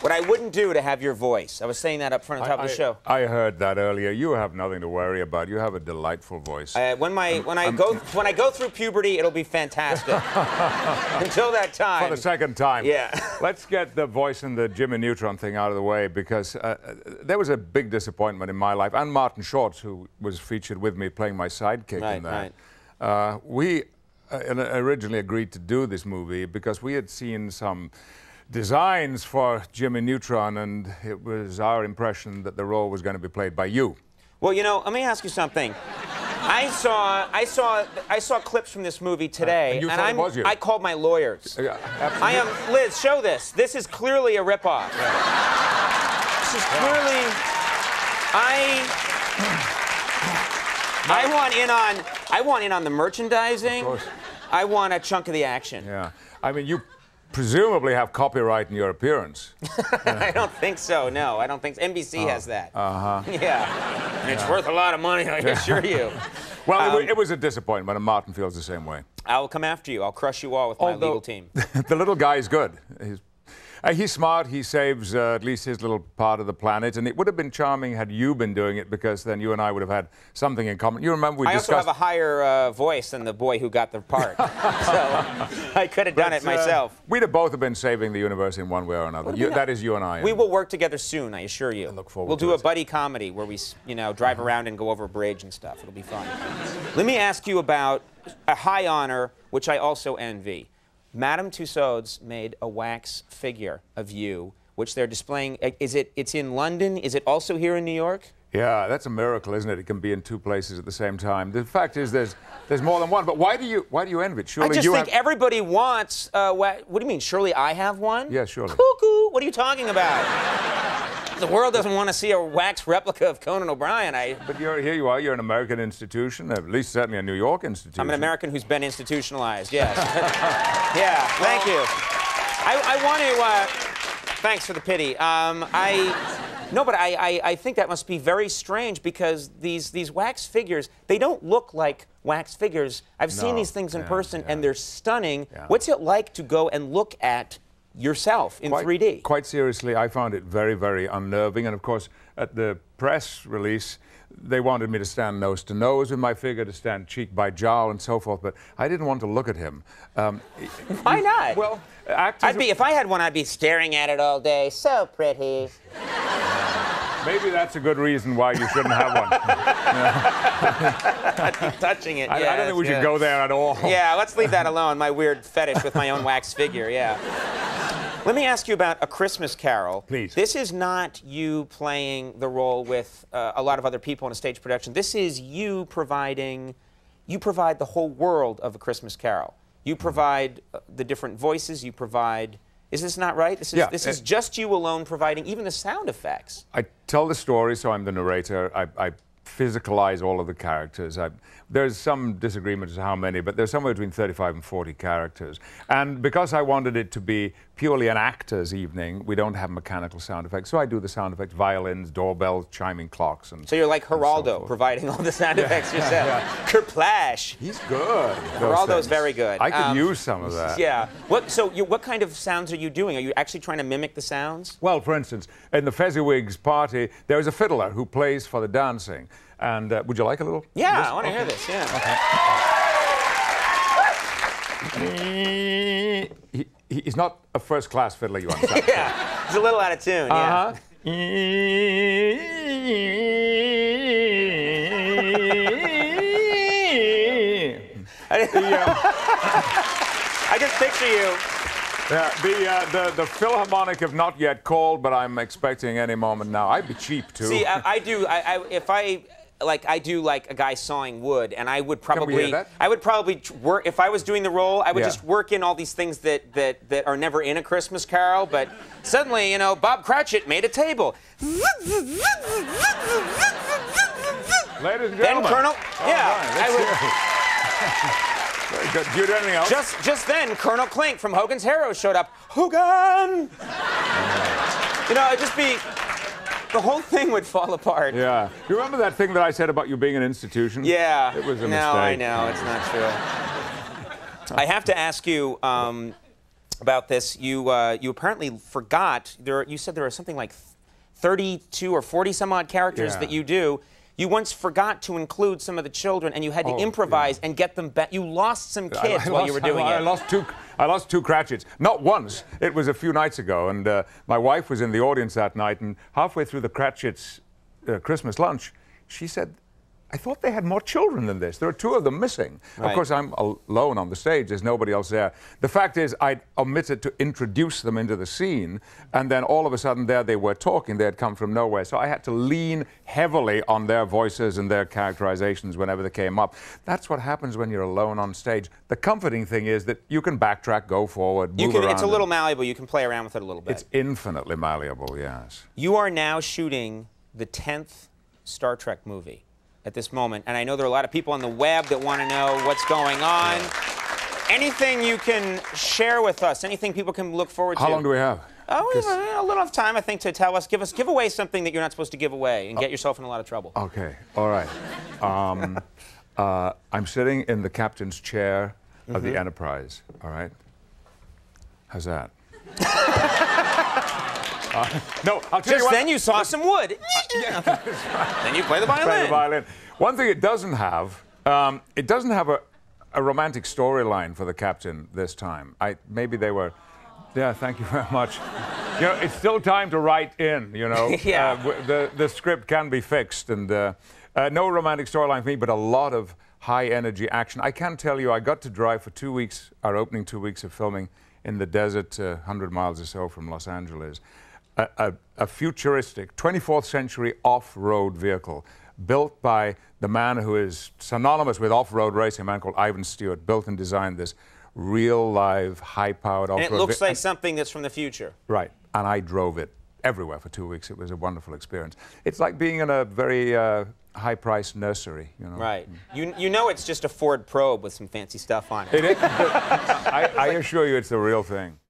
What I wouldn't do to have your voice. I was saying that up front on top of the show. I heard that earlier. You have nothing to worry about. You have a delightful voice. When I go through puberty, it'll be fantastic. Until that time. For the second time. Yeah. Let's get the voice and the Jimmy Neutron thing out of the way, because there was a big disappointment in my life. And Martin Short, who was featured with me playing my sidekick in that. Right. We originally agreed to do this movie because we had seen some designs for Jimmy Neutron, and it was our impression that the role was going to be played by you. Well, you know, let me ask you something. I saw clips from this movie today, and I called my lawyers. I am, Liz, show this. This is clearly a ripoff. Yeah. This is clearly, I want in on the merchandising. Of course. I want a chunk of the action. Yeah, I mean, you presumably have copyright in your appearance. I don't think so, no. I don't think so. NBC has that. Uh-huh. Yeah. And it's worth a lot of money, I assure you. Well, it was a disappointment, and Martin feels the same way. I'll come after you. I'll crush you all with my legal team. The little guy is good. He's smart. He saves at least his little part of the planet, and it would have been charming had you been doing it, because then you and I would have had something in common. You remember we discussed... I also have a higher voice than the boy who got the part, so I could have done it myself. We'd have both been saving the universe in one way or another. That is you and I. We will work together soon, I assure you. I look forward to it. We'll do a buddy comedy where we, you know, drive around and go over a bridge and stuff. It'll be fun. Let me ask you about a high honor, which I also envy. Madame Tussauds made a wax figure of you, which they're displaying. It's in London. Is it also here in New York? Yeah, that's a miracle, isn't it? It can be in two places at the same time. The fact is, there's more than one. But why do you envy it? Surely I just think everybody wants. What do you mean? Surely I have one? Yeah, surely. Cuckoo! What are you talking about? The world doesn't want to see a wax replica of Conan O'Brien. But here you are. You're an American institution, at least certainly a New York institution. I'm an American who's been institutionalized, yes. Yeah, thank you. I want to... thanks for the pity. No, but I think that must be very strange, because these wax figures, they don't look like wax figures. I've seen these things in person, and they're stunning. Yeah. What's it like to go and look at yourself in 3D? Quite seriously, I found it very, very unnerving. And of course, at the press release, they wanted me to stand nose to nose with my figure, to stand cheek by jowl, and so forth. But I didn't want to look at him. Why not? Well, actors... if I had one, I'd be staring at it all day. So pretty. Maybe that's a good reason why you shouldn't have one. Yeah. Touching it, I don't think we should go there at all. Yeah, let's leave that alone, my weird fetish with my own wax figure, yeah. Let me ask you about A Christmas Carol. Please. This is not you playing the role with a lot of other people in a stage production. This is you providing... You provide the whole world of A Christmas Carol. You provide the different voices, you provide... Is this not right? This is just you alone providing even the sound effects. I tell the story, so I'm the narrator. I physicalize all of the characters. There's some disagreement as to how many, but there's somewhere between 35 and 40 characters. And because I wanted it to be purely an actor's evening, we don't have mechanical sound effects, so I do the sound effects, violins, doorbells, chiming clocks, and... So you're like Geraldo, providing all the sound effects yourself. Yeah. Kerplash! He's good. Geraldo's very good. I could use some of that. Yeah. So what kind of sounds are you doing? Are you actually trying to mimic the sounds? Well, for instance, in the Fezziwig's party, there is a fiddler who plays for the dancing. And would you like a little? Yeah, I want to hear this, yeah. Okay. He's not a first-class fiddler, you understand? Yeah, he's a little out of tune, I just picture you. The Philharmonic have not yet called, but I'm expecting any moment now. I'd be cheap, too. See, I do like a guy sawing wood, and I would probably... Can we hear that? I would probably work... If I was doing the role, I would just work in all these things that are never in A Christmas Carol, but suddenly, you know, Bob Cratchit made a table. Ladies and gentlemen. Then Colonel... Very good. Do you do anything else? Just then, Colonel Klink from Hogan's Heroes showed up. Hogan! You know, it'd just be... The whole thing would fall apart. Yeah. You remember that thing that I said about you being an institution? Yeah. It was a mistake. No, I know. It's not true. I have to ask you, about this. You apparently forgot. You said there were something like 32 or 40 some odd characters that you do. You once forgot to include some of the children, and you had to improvise and get them back. You lost some kids while you were doing it. I lost two Cratchits. Not once. It was a few nights ago, and my wife was in the audience that night, and halfway through the Cratchits' Christmas lunch, she said, "I thought they had more children than this. There are two of them missing." Right. Of course, I'm alone on the stage. There's nobody else there. The fact is, I omitted to introduce them into the scene, and then all of a sudden there they were talking. They had come from nowhere. So I had to lean heavily on their voices and their characterizations whenever they came up. That's what happens when you're alone on stage. The comforting thing is that you can backtrack, go forward, move around. It's a little malleable. You can play around with it a little bit. It's infinitely malleable, yes. You are now shooting the 10th Star Trek movie at this moment, and I know there are a lot of people on the web that want to know what's going on. Yeah. Anything you can share with us? Anything people can look forward to? How long do we have? Oh, we have a little time, I think, to tell us. Give away something that you're not supposed to give away and get yourself in a lot of trouble. Okay, all right. I'm sitting in the captain's chair of the Enterprise, all right? How's that? No, I'll tell you what. Then you saw some wood. Then you play the violin. One thing it doesn't have a romantic storyline for the captain this time. Maybe they were. Yeah, thank you very much. You know, it's still time to write in. You know, the script can be fixed, and no romantic storyline for me, but a lot of high energy action. I can tell you, I got to drive for 2 weeks, our opening 2 weeks of filming in the desert, 100 miles or so from Los Angeles. A futuristic 24th century off-road vehicle built by the man who is synonymous with off-road racing, a man called Ivan Stewart, built and designed this real live high-powered off-road. And it looks like something that's from the future. Right, and I drove it everywhere for 2 weeks. It was a wonderful experience. It's like being in a very high-priced nursery, you know. Right. You know it's just a Ford Probe with some fancy stuff on it. It is. I assure you it's the real thing.